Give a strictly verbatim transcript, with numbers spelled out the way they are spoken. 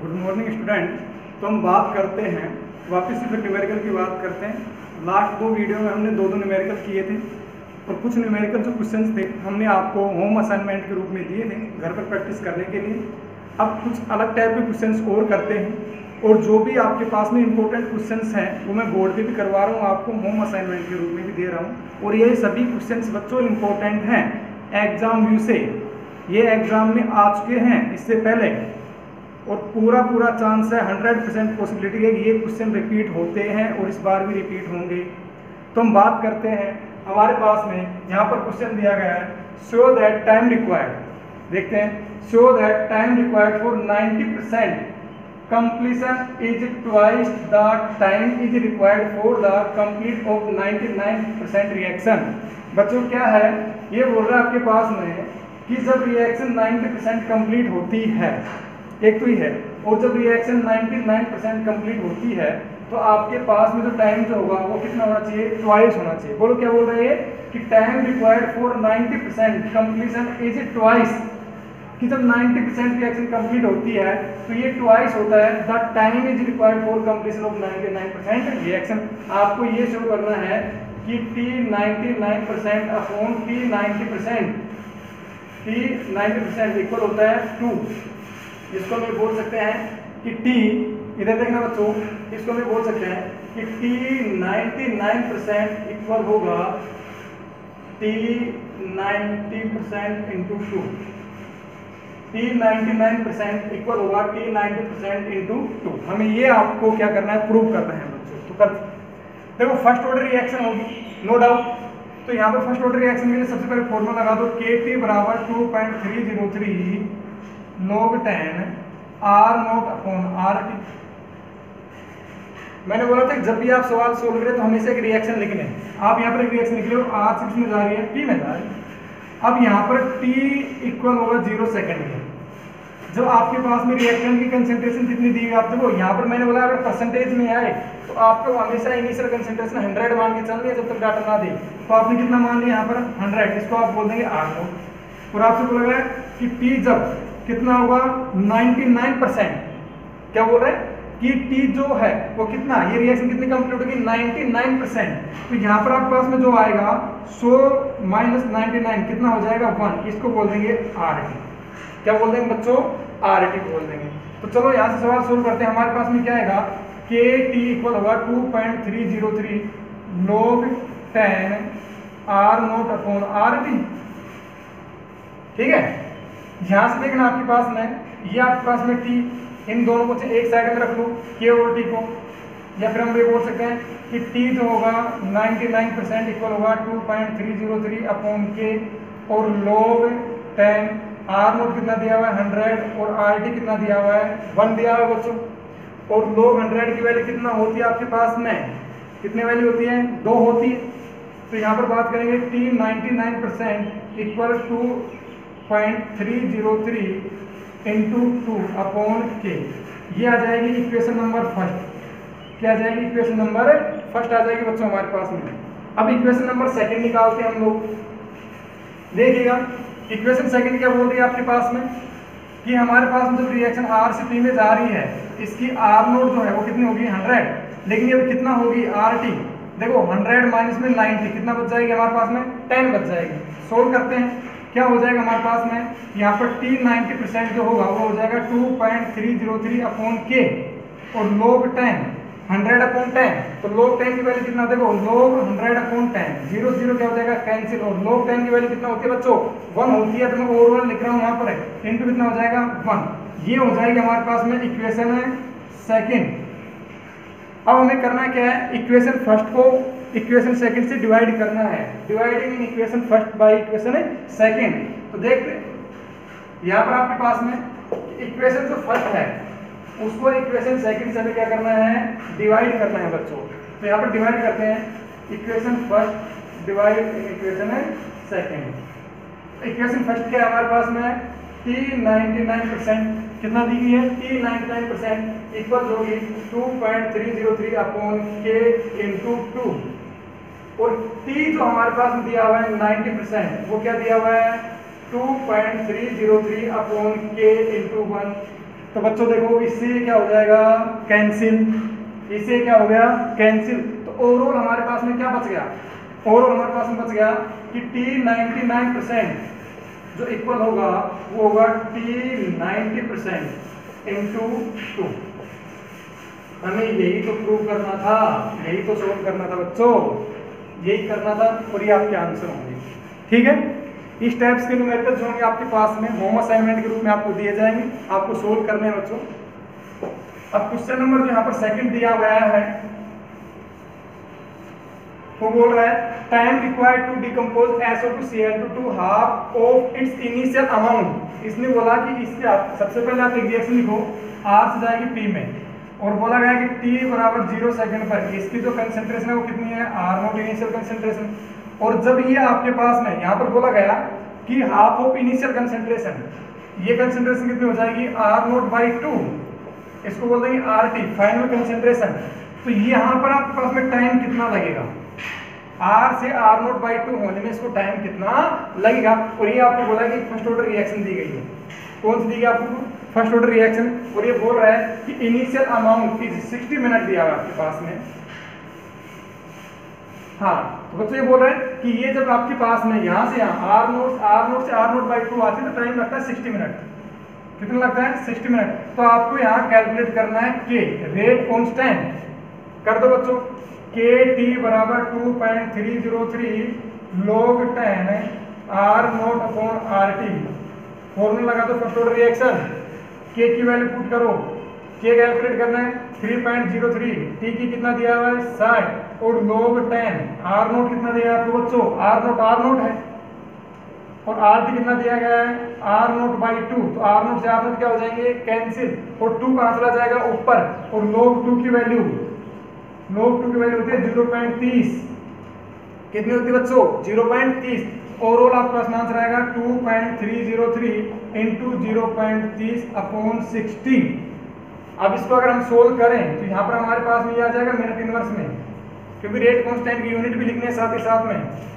Good morning student. तो हम बात करते हैं वापस से फिर न्यूमेरिकल की बात करते हैं। लास्ट दो वीडियो में हमने दो दो न्यूमेरिकल किए थे और कुछ न्यूमेरिकल जो क्वेश्चंस थे हमने आपको होम असाइनमेंट के रूप में दिए थे घर पर प्रैक्टिस करने के लिए। अब कुछ अलग टाइप के क्वेश्चंस और करते हैं और जो भी आपके पास में इंपॉर्टेंट क्वेश्चंस हैं वो मैं बोर्ड पे भी करवा रहा हूँ, आपको होम असाइनमेंट के रूप में भी दे रहा हूँ। और ये सभी क्वेश्चंस बच्चों इंपॉर्टेंट हैं एग्ज़ाम व्यू से, ये एग्ज़ाम में आ चुके हैं इससे पहले, और पूरा पूरा चांस है हंड्रेड परसेंट पॉसिबिलिटी है कि ये क्वेश्चन रिपीट होते हैं और इस बार भी रिपीट होंगे। तो हम बात करते हैं, हमारे पास में यहाँ पर क्वेश्चन दिया गया है शो दैट टाइम रिक्वायर्ड, देखते हैं show that time required for ninety percent completion is twice the time is required for the complete of ninety nine percent reaction. बच्चों क्या है ये बोल रहा है आपके पास में कि जब रिएक्शन नाइन्टी परसेंट कंप्लीट होती है, एक तो ही है, और जब रिएक्शन निन्यानवे परसेंट कंप्लीट होती है तो आपके पास में जो टाइम जो होगा वो कितना होना चाहिए, ट्वाइस होना चाहिए। बोलो क्या बोल रहे हैं कि टाइम रिक्वायर्ड फॉर नब्बे परसेंट कंप्लीशन इज ट्वाइस, कि जब नब्बे परसेंट रिएक्शन कंप्लीट होती है तो ये ट्वाइस होता है the time is required for completion of निन्यानवे परसेंट रिएक्शन। आपको ये शो करना है कि टी निन्यानवे परसेंट अपॉन टी नब्बे परसेंट, टी नब्बे परसेंट इक्वल होता है टू। इसको हम बोल सकते हैं कि T, इधर देखना बच्चों, इसको हम बोल सकते हैं कि T निन्यानवे परसेंट इक्वल होगा T नब्बे परसेंट इंटू टू, T निन्यानवे परसेंट इक्वल होगा T नब्बे परसेंट इंटू टू। हमें ये आपको क्या करना है, प्रूव करना है बच्चों। तो कर देखो फर्स्ट ऑर्डर रिएक्शन होगी नो डाउट, तो यहाँ पर फर्स्ट ऑर्डर रिएक्शन के लिए सबसे पहले फॉर्मूला लगा दो Kt बराबर two point three zero three log ten R naught upon R T. मैंने बोला था कि जब भी आप सवाल सोल्व करें तो हमेशा एक रिएक्शन लिख लें। आप यहाँ पर एक रिएक्शन लिख लो, आर सिक्स में जा रही है टी में जा रही है। अब यहाँ पर टी इक्वल होगा जीरो सेकेंड के, जब आपके पास में रिएक्शन की कंसेंट्रेशन कितनी दी गई आप देखो। यहाँ पर मैंने बोला अगर परसेंटेज में आए तो आपको हमेशा इनिशियल कंसेंट्रेशन हंड्रेड मान के चल रही है जब तक डाटा ना दे। तो आपने कितना मान लिया यहाँ पर हंड्रेड, इसको आप बोल देंगे आर नॉट। और आपसे बोला गया कि टी जब कितना होगा निन्यानवे परसेंट, क्या बोल रहे हैं कि टी जो है वो कितना, ये रिएक्शन कितनी कंप्लीट होगी निन्यानवे परसेंट। तो यहाँ पर आपके पास में जो आएगा सौ माइनस निन्यानवे कितना हो जाएगा वन, इसको बोल देंगे आर टी। क्या बोल देंगे बच्चों, आर टी बोल देंगे। तो चलो यहाँ से सवाल सोल्व करते हैं। हमारे पास में क्या आएगा के टी इक्वल होगा two point three zero three log ten R note upon R T, ठीक है। यहाँ से देखना आपके पास में, ये आपके पास में टी, इन दोनों को एक साइड में रख लो के और टी को, या फिर हम ये बोल सकते हैं कि टी जो होगा निन्यानवे परसेंट इक्वल होगा two point three zero three upon k और लॉग टेन आर नोट कितना दिया हुआ है हंड्रेड और आर टी कितना दिया हुआ है वन दिया हुआ है बच्चों। और लॉग हंड्रेड की वैल्यू कितना होती है आपके पास में, कितनी वैल्यू होती है, दो होती है। तो यहाँ पर बात करेंगे टी निन्यानवे percent equal two point three zero three into two upon k, ये आ जाएगी इक्वेशन नंबर फर्स्ट। क्या आ जाएगी इक्वेशन नंबर फर्स्ट आ जाएगी बच्चों हमारे पास में। अब इक्वेशन नंबर सेकंड निकालते हैं हम लोग। देखिएगा इक्वेशन सेकंड क्या बोल रही है आपके पास में कि हमारे पास में जब रिएक्शन आर सी टी में जा रही है इसकी आर नोट जो है वो कितनी होगी हंड्रेड, लेकिन अब कितना होगी आर टी, देखो हंड्रेड माइनस में नाइन्टी कितना बच जाएगी हमारे पास में, टेन बच जाएगी। सोल्व करते हैं क्या हो जाएगा हमारे पास में, यहाँ पर टी निन्यानवे परसेंट जो होगा वो हो जाएगा two point three zero three upon k और log ten hundred upon ten, तो लॉग टेन की वैल्यू कितना, देखो log hundred upon ten zero zero क्या हो जाएगा कैंसिल, और लॉग टेन की वैल्यू कितना होती है बच्चों वन होती है, तो मैं ओवर वन लिख रहा हूँ यहाँ पर, इंटू कितना हो जाएगा वन। ये हो जाएगी हमारे पास में इक्वेशन है सेकेंड। अब हमें करना क्या है, इक्वेशन फर्स्ट को इक्वेशन सेकंड से डिवाइड करना है, dividing in equation first by equation second. तो देख यहाँ पर आपके पास में इक्वेशन जो फर्स्ट है उसको इक्वेशन सेकंड से हमें क्या करना है, डिवाइड करना है बच्चों। तो यहाँ पर डिवाइड करते हैं equation first divide in equation second. Equation first क्या है हमारे पास में, टी निन्यानवे परसेंट कितना दी गई है, टी निन्यानवे परसेंट इक्वल होगी two point three zero three upon k into two, और टी जो हमारे पास दिया हुआ है नब्बे परसेंट वो क्या दिया हुआ है two point three zero three upon k into one, तो बच्चों देखो इससे क्या हो जाएगा कैंसिल, इससे क्या हो गया कैंसिल। तो ओवरऑल हमारे पास में क्या बच गया, ओवरऑल हमारे पास में बच गया कि टी नाइन्टी नाइन परसेंट जो इक्वल होगा वो होगा t ninety percent into two. हमें यही तो प्रूव करना था, यही तो सोल्व करना था बच्चों, यही करना था और ये आपके आंसर होंगे। ठीक है, इस टाइप्स के न्यूमेरिकल्स जो होंगे आपके पास में होम असाइनमेंट के रूप में आपको दिए जाएंगे, आपको सोल्व करने हैं बच्चों। अब क्वेश्चन नंबर जो यहाँ पर सेकंड दिया गया है वो बोल रहा है time required to decompose S O two C L two to half of its initial amount. इसने बोला कि इसके आप सबसे पहले आप एक रिएक्शन लिखो, आर से जाएगी टी में और बोला गया कि टी बराबर जीरो सेकेंड पर इसकी जो कंसेंट्रेशन है वो कितनी है, आर नॉट इनिशियल कंसेंट्रेशन। और जब ये आपके पास में यहाँ पर बोला गया कि हाफ ऑफ इनिशियल कंसेंट्रेशन, ये कंसेंट्रेशन कितनी हो जाएगी आर नोट बाई टू, इसको बोलते हैं आर टी फाइनल कंसेंट्रेशन। तो यहाँ पर आपके पास में टाइम कितना लगेगा, आर से आर नोट बाई टू होने में इसको टाइम कितना लगेगा। और ये आपको बोला कि फर्स्ट ऑर्डर रिएक्शन दी गई है, कौन सी दी गई आपको, फर्स्ट ऑर्डर रिएक्शन। और ये बोल रहा है कि इनिशियल अमाउंट सिक्सटी मिनट दिया हुआ आपके पास में। हाँ तो बच्चों ये बोल रहे हैं कि ये जब आपके पास में यहाँ से यहाँ आर नोट आर नोट से आर नोट बाई टू आती है तो टाइम लगता है साठ मिनट, कितना लगता है साठ मिनट। तो आपको यहाँ कैलकुलेट करना है के रेट कॉन्स्टेंट कर दो बच्चों, के टी बराबर two point three zero three log ten R note upon R t, formula लगा दो फर्स्ट ऑर्डर रिएक्शन। के की वैल्यू पुट करो, के कैलकुलेट करना है three point zero three, t की कितना दिया हुआ है साठ और लॉग टेन आर नोट कितना दिया है आपको बच्चों, आर नोट आर नोट है और आर टी कितना दिया गया है आर नोट बाई टू। तो आर नोट से आर नोट क्या हो जाएंगे कैंसिल और टू कहाँ चला जाएगा ऊपर, और लॉग टू की वैल्यू लॉग टू की वैल्यू होती है जीरो पॉइंट तीस, कितनी होती है बच्चों जीरो पॉइंट तीस। ओवरऑल आपके पास आंसर आएगा two point three zero three into zero point तीस अपॉन सिक्सटी। अब इसको अगर हम सोल्व करें तो यहाँ पर हमारे पास में ये आ जाएगा मिनट इनवर्स में, क्योंकि रेट कांस्टेंट की यूनिट भी लिखने है साथ ही साथ में।